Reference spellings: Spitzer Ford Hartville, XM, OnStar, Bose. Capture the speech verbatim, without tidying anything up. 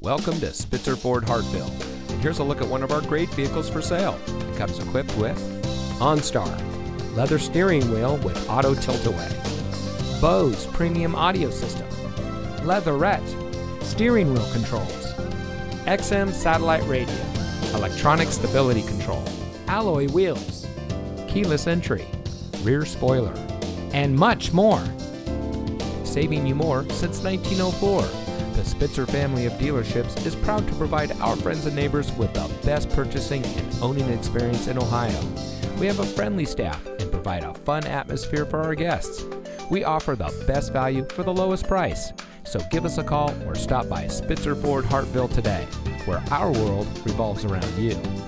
Welcome to Spitzer Ford Hartville, and here's a look at one of our great vehicles for sale. It comes equipped with OnStar, leather steering wheel with auto tilt-away, Bose premium audio system, leatherette, steering wheel controls, X M satellite radio, electronic stability control, alloy wheels, keyless entry, rear spoiler, and much more. Saving you more since nineteen oh four. The Spitzer family of dealerships is proud to provide our friends and neighbors with the best purchasing and owning experience in Ohio. We have a friendly staff and provide a fun atmosphere for our guests. We offer the best value for the lowest price. So give us a call or stop by Spitzer Ford Hartville today, where our world revolves around you.